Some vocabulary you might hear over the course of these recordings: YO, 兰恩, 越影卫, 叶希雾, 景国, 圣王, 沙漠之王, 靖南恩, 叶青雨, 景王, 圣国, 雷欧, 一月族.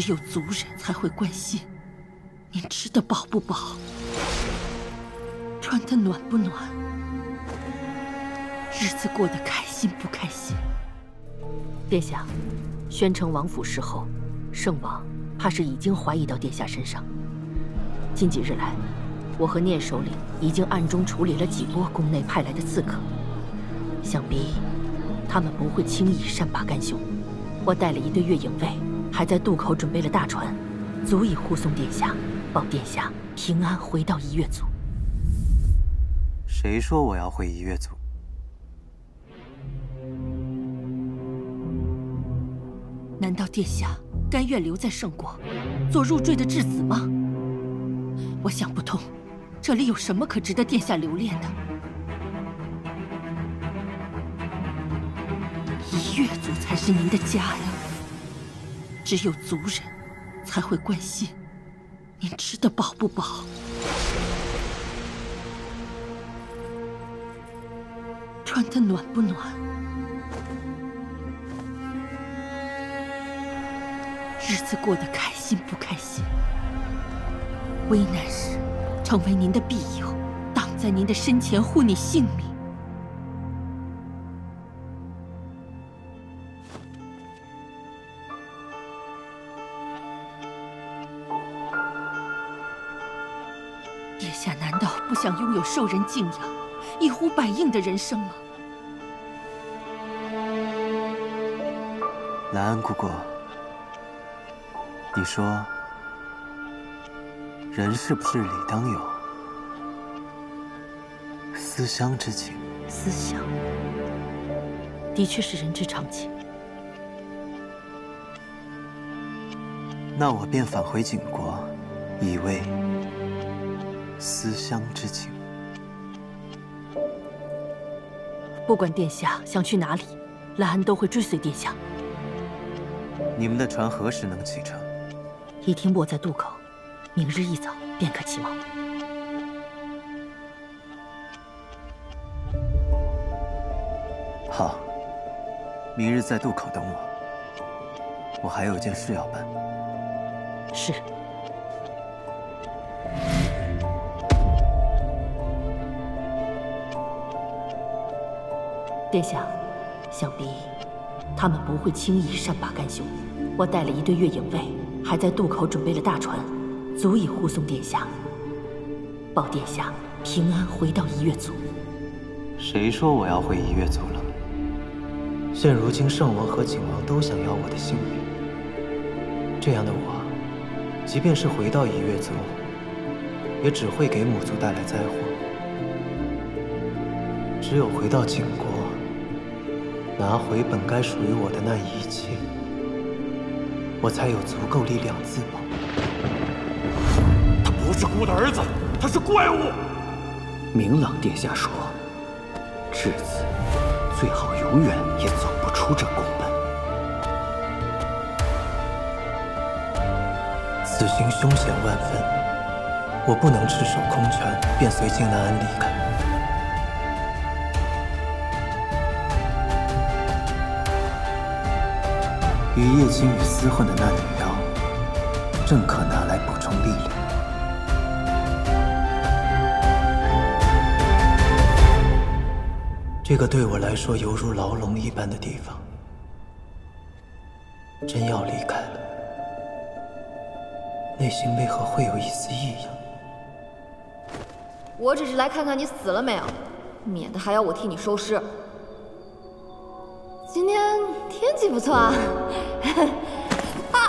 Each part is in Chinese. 只有族人才会关心您吃得饱不饱，穿得暖不暖，日子过得开心不开心。殿下，宣城王府事后，圣王怕是已经怀疑到殿下身上。近几日来，我和聂首领已经暗中处理了几波宫内派来的刺客，想必他们不会轻易善罢甘休。我带了一队越影卫，还在渡口准备了大船，足以护送殿下，保殿下平安回到一月族。谁说我要回一月族？ 难道殿下甘愿留在圣国，做入赘的质子吗？我想不通，这里有什么可值得殿下留恋的？一月族才是您的家呀，只有族人才会关心您吃得饱不饱。穿得暖不暖？ 日子过得开心不开心？危难时成为您的庇佑，挡在您的身前护你性命。殿下难道不想拥有受人敬仰、一呼百应的人生吗？兰恩姑姑。 你说，人是不是理当有思乡之情？思乡的确是人之常情。那我便返回景国，以慰思乡之情。不管殿下想去哪里，兰恩都会追随殿下。你们的船何时能启程？ 已停泊在渡口，明日一早便可起锚。好，明日在渡口等我，我还有件事要办。是。殿下，想必他们不会轻易善罢甘休。我带了一队越影卫。 还在渡口准备了大船，足以护送殿下，保殿下平安回到一月族。谁说我要回一月族了？现如今圣王和景王都想要我的性命，这样的我，即便是回到一月族，也只会给母族带来灾祸。只有回到景国，拿回本该属于我的那一切。 我才有足够力量自保。他不是孤的儿子，他是怪物。明朗殿下说，质子最好永远也走不出这宫门。此行凶险万分，我不能赤手空拳便随靖南恩离开。与叶青雨厮混的那点妖，正可拿来补充力量。这个对我来说犹如牢笼一般的地方，真要离开了，内心为何会有一丝异样？我只是来看看你死了没有，免得还要我替你收尸。 今天天气不错啊！啊！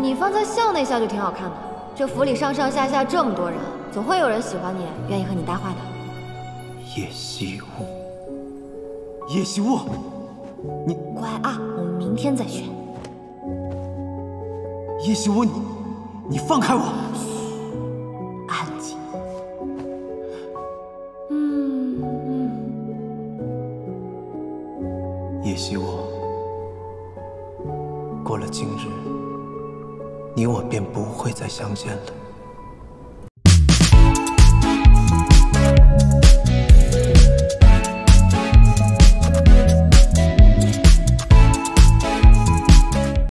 你放在校内校就挺好看的。这府里上上下下这么多人，总会有人喜欢你，愿意和你搭话的。叶希雾，叶希雾，你乖啊！我们明天再选。叶希雾，你放开我！ 也许过了今日，你我便不会再相见了。